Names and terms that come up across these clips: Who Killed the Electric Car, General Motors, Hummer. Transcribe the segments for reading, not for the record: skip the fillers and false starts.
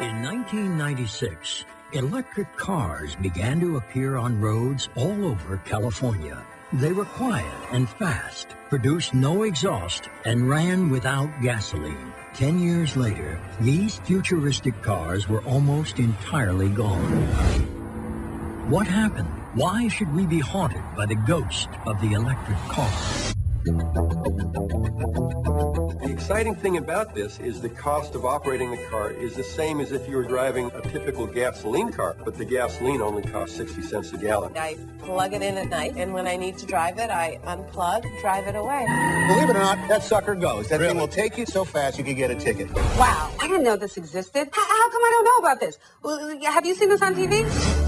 In 1996, electric cars began to appear on roads all over California. They were quiet and fast, produced no exhaust, and ran without gasoline. 10 years later, these futuristic cars were almost entirely gone. What happened? Why should we be haunted by the ghost of the electric car? The exciting thing about this is the cost of operating the car is the same as if you were driving a typical gasoline car, but the gasoline only costs 60 cents a gallon. I plug it in at night, and when I need to drive it, I unplug, drive it away. Believe it or not, that sucker goes. That thing will take you so fast you can get a ticket. Wow, I didn't know this existed. How come I don't know about this? Well, have you seen this on TV?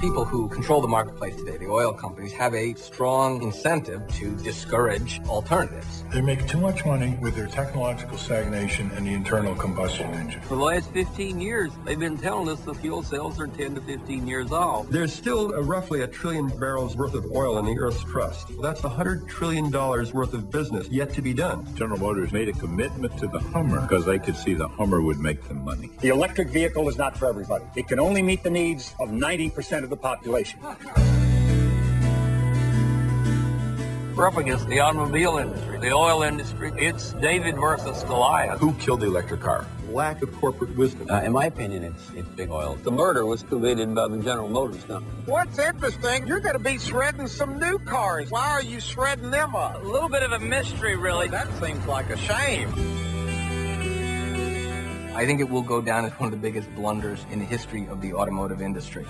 People who control the marketplace today, the oil companies, have a strong incentive to discourage alternatives. They make too much money with their technological stagnation and the internal combustion engine. For the last 15 years, they've been telling us the fuel cells are 10 to 15 years old. There's still roughly $1 trillion worth of oil in the Earth's crust. That's $100 trillion worth of business yet to be done. General Motors made a commitment to the Hummer because they could see the Hummer would make them money. The electric vehicle is not for everybody. It can only meet the needs of 90% of the population. We're up against the automobile industry, the oil industry. It's David versus Goliath. Who killed the electric car? Lack of corporate wisdom. In my opinion, it's big oil. The murder was committed by the General Motors company. What's interesting, you're going to be shredding some new cars. Why are you shredding them up? A little bit of a mystery, really. That seems like a shame. I think it will go down as one of the biggest blunders in the history of the automotive industry.